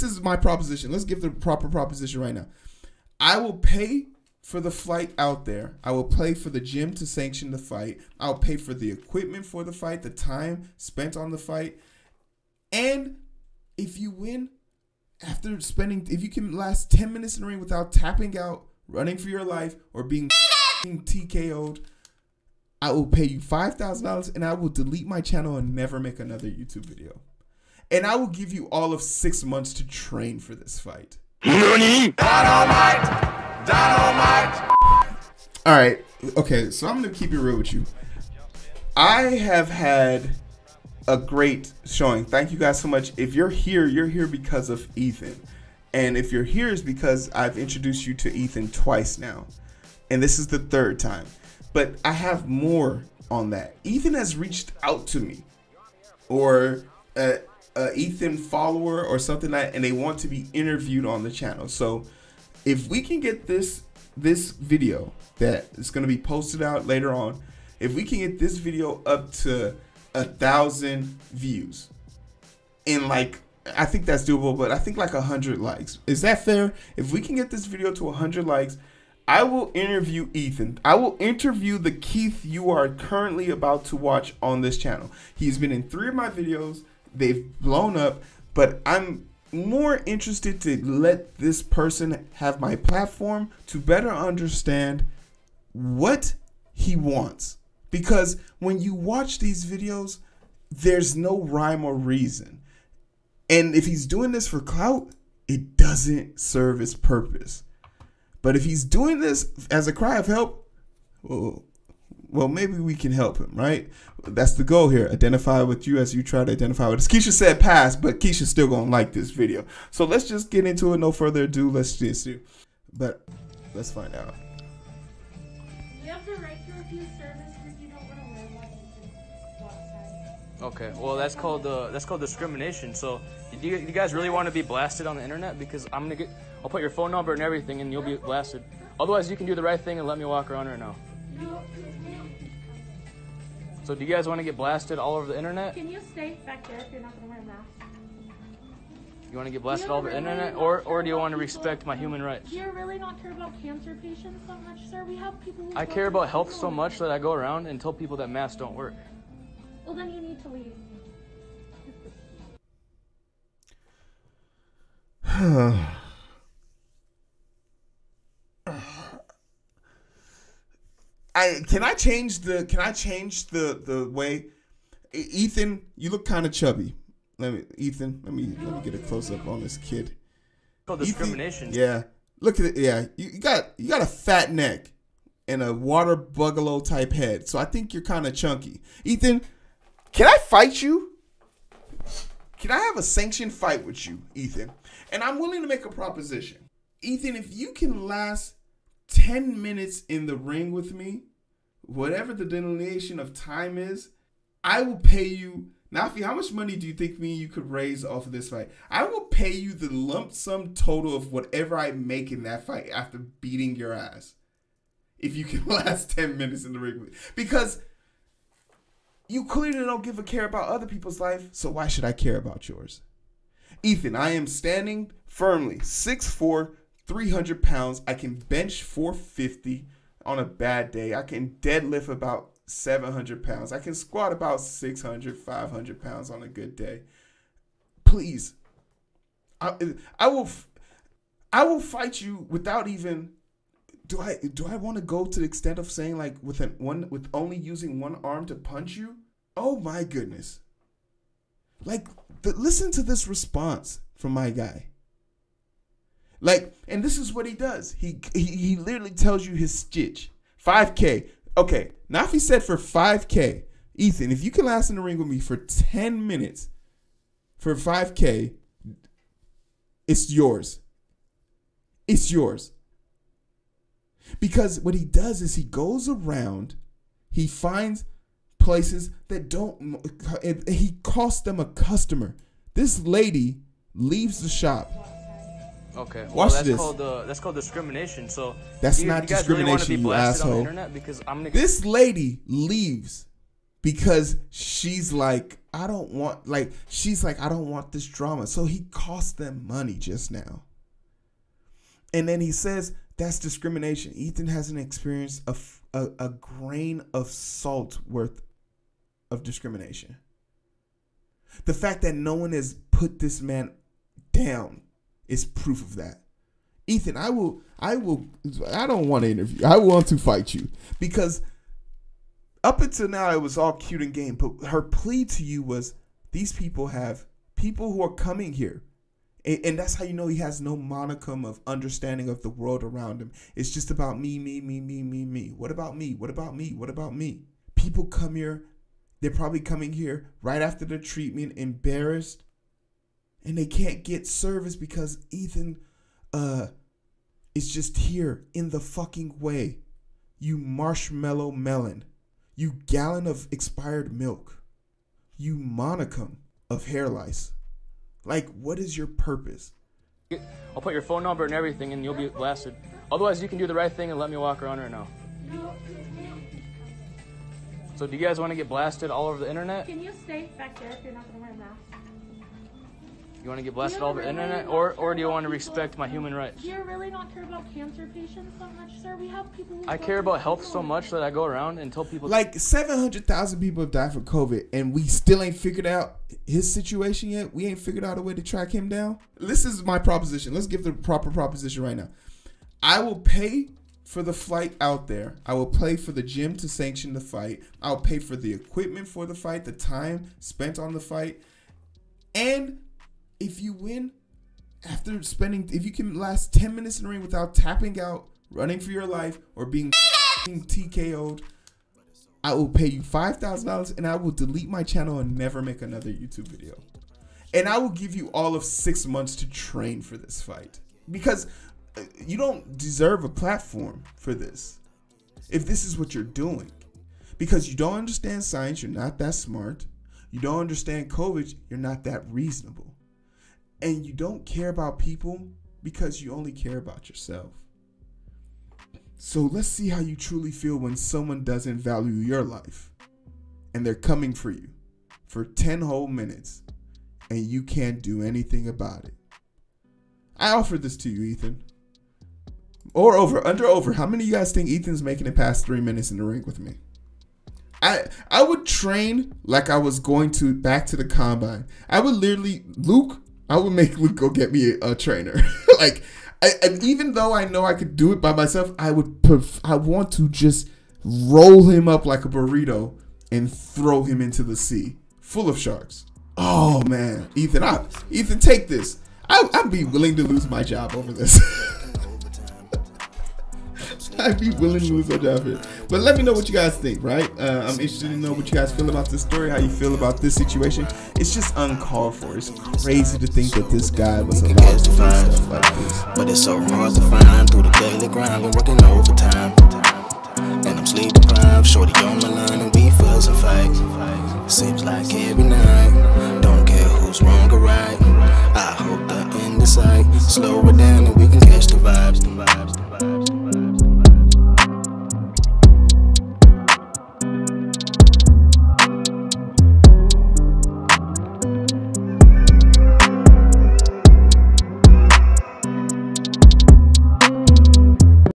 This is my proposition. Let's give the proper proposition right now. I will pay for the fight out there. I will pay for the gym to sanction the fight. I'll pay for the equipment for the fight, the time spent on the fight. And if you win, after spending, if you can last 10 minutes in the ring without tapping out, running for your life, or being TKO'd, I will pay you $5,000 and I will delete my channel and never make another YouTube video. And I will give you all of 6 months to train for this fight. Nani? Dynamite! Dynamite! All right. Okay, so I'm going to keep it real with you. I have had a great showing. Thank you guys so much. If you're here because of Ethan. And if you're here, it's because I've introduced you to Ethan twice now. And this is the third time. But I have more on that. Ethan has reached out to me, or a Ethan follower or something like that, and they want to be interviewed on the channel. So if we can get this video that is going to be posted out later on, if we can get this video up to 1,000 views in like, I think that's doable, but I think like 100 likes. Is that fair? If we can get this video to 100 likes, I will interview Ethan. I will interview the Keith you are currently about to watch on this channel. He's been in 3 of my videos. They've blown up, but I'm more interested to let this person have my platform to better understand what he wants. Because when you watch these videos, there's no rhyme or reason. And if he's doing this for clout, it doesn't serve its purpose. But if he's doing this as a cry of help, well, maybe we can help him, right? That's the goal here. Identify with you as you try to identify with us. Keisha said pass, but Keisha's still going to like this video. So let's just get into it. No further ado. Let's just do. But let's find out. You have the right to refuse service because you don't want to wear one. Okay, well that's called discrimination. So do you guys really want to be blasted on the internet? Because I'll put your phone number and everything, and you'll be blasted. Otherwise, you can do the right thing and let me walk around right now. So do you guys want to get blasted all over the internet? Can you stay back there if you're not gonna wear a mask? You want to get blasted all over the internet, or do you want to respect my human rights? Do you really not care about cancer patients so much, sir? We have people who I care about health so much that I go around and tell people that masks don't work. Well, then you need to leave. Can I change the way? Ethan, you look kind of chubby. Ethan, let me get a close up on this kid. Called discrimination. Ethan, yeah, look at it. Yeah, you got a fat neck and a water buffalo type head. So I think you're kind of chunky, Ethan. Can I fight you? Can I have a sanctioned fight with you, Ethan? And I'm willing to make a proposition. Ethan, if you can last 10 minutes in the ring with me, whatever the delineation of time is, I will pay you. Nafi, how much money do you think me and you could raise off of this fight? I will pay you the lump sum total of whatever I make in that fight after beating your ass. If you can last 10 minutes in the ring with me. Because you clearly don't give a care about other people's life, so why should I care about yours? Ethan, I am standing firmly, 6'4", 300 pounds. I can bench 450 on a bad day. I can deadlift about 700 pounds. I can squat about 600, 500 pounds on a good day. Please, I will fight you without even... Do I want to go to the extent of saying like with only using one arm to punch you? Oh my goodness! Like, listen to this response from my guy. Like, and this is what he does. He literally tells you his stitch. 5K. Okay, Nafi said for 5K. Ethan, if you can last in the ring with me for 10 minutes, for 5K, it's yours. It's yours. Because what he does is he goes around, he finds places that don't, and he costs them a customer. This lady leaves the shop. Okay, well, watch this. That's called discrimination. So that's not discrimination, you asshole. This lady leaves because she's like, I don't want this drama. So he cost them money just now. And then he says, that's discrimination. Ethan hasn't experienced a grain of salt worth of discrimination. The fact that no one has put this man down is proof of that. Ethan, I don't want to interview. I want to fight you, because up until now it was all cute and game. But her plea to you was, these people have people who are coming here. And that's how you know he has no monicum of understanding of the world around him. It's just about me, me, me, me, me, me. What about me? What about me? What about me? People come here. They're probably coming here right after their treatment, embarrassed. And they can't get service because Ethan is just here in the fucking way. You marshmallow melon. You gallon of expired milk. You monicum of hair lice. Like, what is your purpose? I'll put your phone number and everything, and you'll be blasted. Otherwise, you can do the right thing and let me walk around right now. So do you guys want to get blasted all over the internet? Can you stay back there if you're not going to wear a mask? You want to get blasted all over the internet, or do you want to respect my human rights? Do you really not care about cancer patients so much, sir? We have people who I care about health so much that I go around and tell people. Like, 700,000 people have died from COVID, and we still ain't figured out his situation yet. We ain't figured out a way to track him down. This is my proposition. Let's give the proper proposition right now. I will pay for the flight out there. I will pay for the gym to sanction the fight. I'll pay for the equipment for the fight, the time spent on the fight, and if you win, after spending, if you can last 10 minutes in the ring without tapping out, running for your life, or being TKO'd, I will pay you $5,000 and I will delete my channel and never make another YouTube video. And I will give you all of 6 months to train for this fight, because you don't deserve a platform for this if this is what you're doing, because you don't understand science. You're not that smart. You don't understand COVID. You're not that reasonable. And you don't care about people because you only care about yourself. So let's see how you truly feel when someone doesn't value your life and they're coming for you for 10 whole minutes and you can't do anything about it. I offered this to you, Ethan. Or over, under, over. How many of you guys think Ethan's making it past 3 minutes in the ring with me? I would train like I was going to back to the combine. I would literally, Luke, I would make Luke go get me a trainer. Like, and even though I know I could do it by myself, I want to just roll him up like a burrito and throw him into the sea full of sharks. Oh man, Ethan, Ethan, take this. I'd be willing to lose my job over this. I'd be willing to lose my job here. But let me know what you guys think, right? I'm interested to know what you guys feel about this story, how you feel about this situation. It's just uncalled for. It's crazy to think that this guy was allowed to do stuff like this. But it's so hard to find through the daily grind. We're working overtime, and I'm sleep deprived. Shorty on my line, and we fuss and fight. Seems like every night. Don't care who's wrong or right. I hope the end is sight. Slow it down, and we can catch the vibes.